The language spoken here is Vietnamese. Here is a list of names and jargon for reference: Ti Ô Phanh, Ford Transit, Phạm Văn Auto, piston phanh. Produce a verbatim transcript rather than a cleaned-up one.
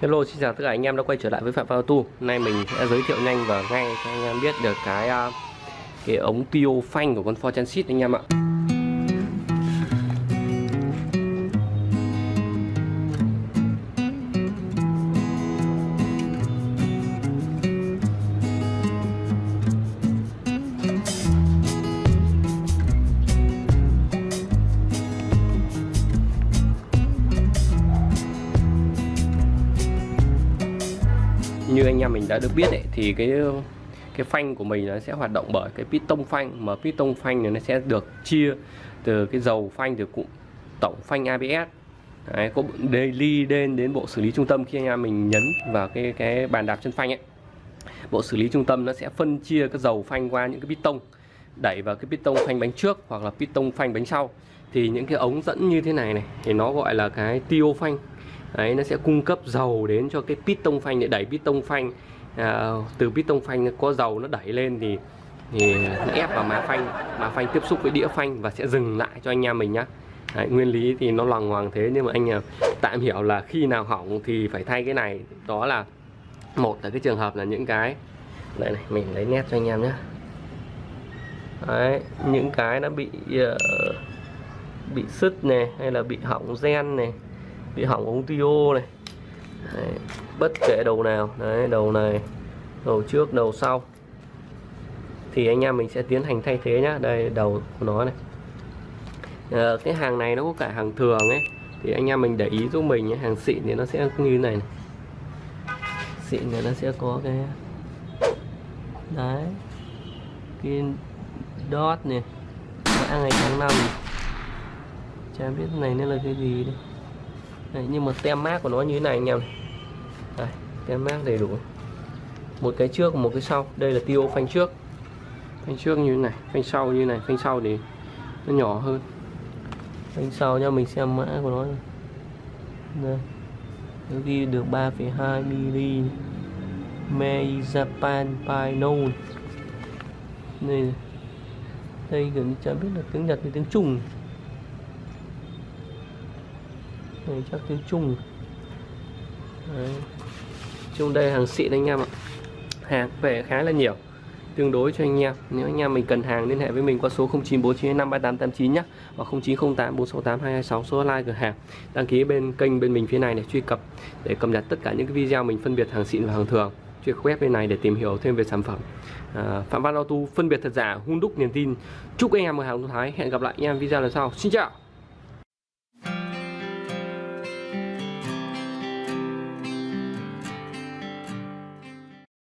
Hello, xin chào tất cả anh em đã quay trở lại với Phạm Văn Auto. Hôm nay mình sẽ giới thiệu nhanh và ngay cho anh em biết được cái cái ống tiêu phanh của con Ford Transit anh em ạ. Như anh em mình đã được biết ấy, thì cái cái phanh của mình nó sẽ hoạt động bởi cái piston phanh, mà piston phanh này nó sẽ được chia từ cái dầu phanh, từ cụm tổng phanh a bê ét. Đấy, có daily đến đến bộ xử lý trung tâm. Khi anh em mình nhấn vào cái cái bàn đạp chân phanh ấy, bộ xử lý trung tâm nó sẽ phân chia cái dầu phanh qua những cái piston, đẩy vào cái piston phanh bánh trước hoặc là piston phanh bánh sau. Thì những cái ống dẫn như thế này này thì nó gọi là cái tiêu phanh. Đấy, nó sẽ cung cấp dầu đến cho cái piston phanh để đẩy piston phanh, à, từ piston phanh có dầu nó đẩy lên thì, thì nó ép vào má phanh, má phanh tiếp xúc với đĩa phanh và sẽ dừng lại cho anh em mình nhá. Đấy, nguyên lý thì nó loằng ngoằng thế nhưng mà anh em tạm hiểu là khi nào hỏng thì phải thay cái này. Đó là một là cái trường hợp là những cái này, này mình lấy nét cho anh em nhé. Đấy, những cái nó bị uh, bị sứt này, hay là bị hỏng gen này, bị hỏng ống tiêu này. Đấy, bất kể đầu nào, đấy, đầu này, đầu trước, đầu sau, thì anh em mình sẽ tiến hành thay thế nhá. Đây đầu của nó này. À, cái hàng này nó có cả hàng thường ấy, thì anh em mình để ý giúp mình nhé. Hàng xịn thì nó sẽ như thế này, này. Xịn thì nó sẽ có cái đấy, cái dot này, mã ngày tháng năm, chả biết này nó là cái gì đây. Đấy, nhưng mà tem mác của nó như thế này anh em này. Đây, tem mác đầy đủ, một cái trước một cái sau. Đây là tiêu phanh trước, phanh trước như thế này, phanh sau như thế này. Phanh sau thì nó nhỏ hơn. Phanh sau nha, mình xem mã của nó đây. Nó ghi được ba phẩy hai mi-li-mét Made Japan by Known. Đây, đây gần chẳng biết là tiếng Nhật hay tiếng Trung. Này chắc tiếng Trung. Đấy, trong đây hàng xịn anh em ạ. Hàng về khá là nhiều, tương đối cho anh em. Nếu anh em mình cần hàng liên hệ với mình qua số không chín bốn chín năm ba tám tám chín nhé, và không chín không tám bốn sáu tám hai hai sáu số like cửa hàng. Đăng ký bên kênh bên mình phía này để truy cập, để cập nhật tất cả những cái video mình phân biệt hàng xịn và hàng thường. Truy web bên này để tìm hiểu thêm về sản phẩm. à, Phạm Văn Auto, phân biệt thật giả, hun đúc niềm tin. Chúc anh em một hàng thái. Hẹn gặp lại anh em video lần sau. Xin chào.